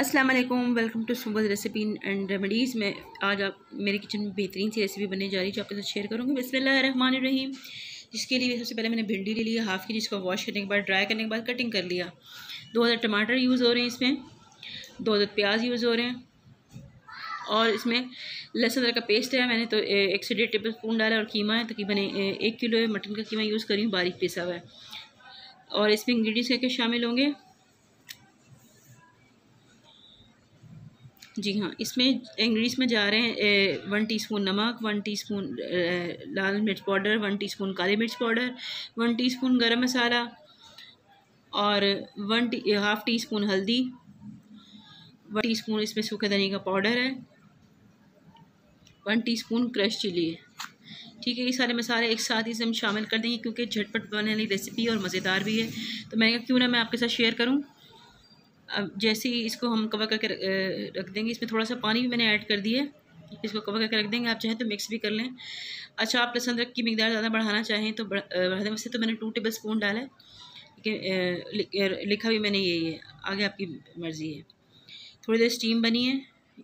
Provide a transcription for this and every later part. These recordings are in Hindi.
अस्सलाम वालेकुम, welcome to Subah recipe and remedies. मैं आज आप मेरे किचन में बेहतरीन सी रेसिपी बनने जा रही है जो आपके साथ शेयर करूँगी। बिस्मिल्लाहिर्रहमानिर्रहीम। जिसके लिए सबसे पहले मैंने भिंडी ले लिया हाफ़ की, जिसको वॉश करने के बाद, ड्राई करने के बाद कटिंग कर लिया। 2 अदद टमाटर यूज़ हो रहे हैं, इसमें 2 अदद प्याज यूज़ हो रहे हैं, और इसमें लहसुन अदरक का पेस्ट है। मैंने तो 1 से 1.5 टेबल डाला, और कीमा है तकरीबन 1 किलो मटन का कीमा यूज़ करी हूँ, बारीक पिसा हुआ है। और इसमें इंग्रीडियंट्स क्या क्या शामिल होंगे, जी हाँ, इसमें इंग्रीडिएंट्स में जा रहे हैं 1 टीस्पून नमक, 1 टीस्पून लाल मिर्च पाउडर, 1 टीस्पून काली मिर्च पाउडर, 1 टीस्पून गरम मसाला, और 1/2 टीस्पून हल्दी, 1 टीस्पून इसमें सूखे धनिया का पाउडर है, 1 टीस्पून क्रश चिली है। ठीक है, ये सारे मसाले एक साथ ही हम शामिल कर देंगे क्योंकि झटपट बनने वाली रेसिपी और मज़ेदार भी है, तो मैंने कहा क्यों ना मैं आपके साथ शेयर करूँ। अब जैसे ही इसको हम कवर करके रख देंगे, इसमें थोड़ा सा पानी भी मैंने ऐड कर दिया है, इसको कवर करके रख देंगे। आप चाहें तो मिक्स भी कर लें। अच्छा, आप लहसुन अदरक की मिकदार ज़्यादा बढ़ाना चाहें तो बढ़ा दें। वैसे तो मैंने 2 टेबल स्पून डाला है, लेकिन लिखा भी मैंने यही है, आगे आपकी मर्ज़ी है। थोड़ी देर स्टीम बनी है,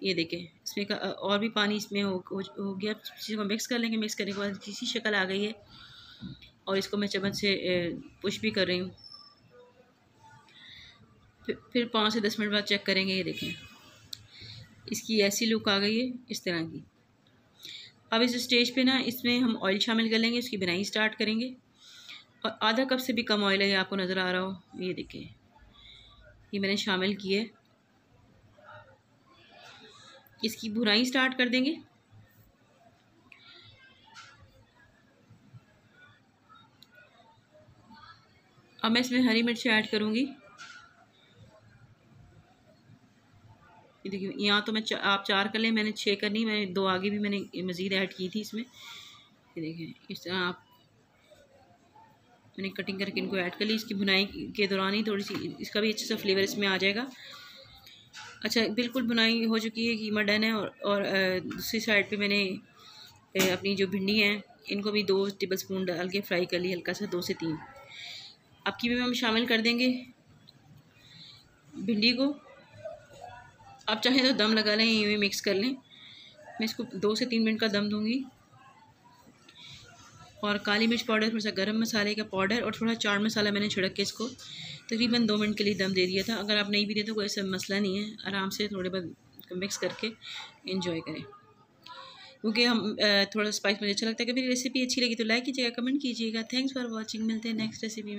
ये देखें इसमें और भी पानी इसमें हो गया। चीज़ों को मिक्स कर लेंगे। मिक्स करने के बाद इसी शक्ल आ गई है, और इसको मैं चम्मच से पुश भी कर रही हूँ। फिर 5 से 10 मिनट बाद चेक करेंगे। ये देखें इसकी ऐसी लुक आ गई है, इस तरह की। अब इस स्टेज पे ना इसमें हम ऑयल शामिल कर लेंगे, उसकी बनाई स्टार्ट करेंगे। और आधा कप से भी कम ऑयल है, ये आपको नज़र आ रहा हो। ये देखें, ये मैंने शामिल किया है। इसकी भुनाई स्टार्ट कर देंगे। अब मैं इसमें हरी मिर्च ऐड करूँगी। ये देखिए, यहाँ तो मैं आप 4 कर लें, मैंने 6 करनी, मैंने 2 आगे भी मैंने मज़ीद ऐड की थी इसमें। ये देखें इस तरह आप मैंने कटिंग करके इनको ऐड कर ली। इसकी भुनाई के दौरान ही थोड़ी सी इसका भी अच्छा सा फ्लेवर इसमें आ जाएगा। अच्छा, बिल्कुल भुनाई हो चुकी है, कीमा डन है। और दूसरी साइड पे मैंने अपनी जो भिंडी हैं इनको भी 2 टेबल स्पून डाल के फ्राई कर ली, हल्का सा 2 से 3। अब कीमे में हम शामिल कर देंगे भिंडी को। आप चाहें तो दम लगा लें, ये मिक्स कर लें। मैं इसको 2 से 3 मिनट का दम दूंगी। और काली मिर्च पाउडर, थोड़ा सा गरम मसाले का पाउडर, और थोड़ा चाट मसाला मैंने छिड़क के इसको तकरीबन 2 मिनट के लिए दम दे दिया था। अगर आप नहीं भी देते तो कोई ऐसा मसला नहीं है, आराम से थोड़े बहुत मिक्स करके एंजॉय करें, क्योंकि हम थोड़ा स्पाइस मुझे अच्छा लगता है। कभी रेसिपी अच्छी लगी तो लाइक कीजिएगा, कमेंट कीजिएगा। Thanks for watching. मिलते हैं नेक्स्ट रेसिपी में।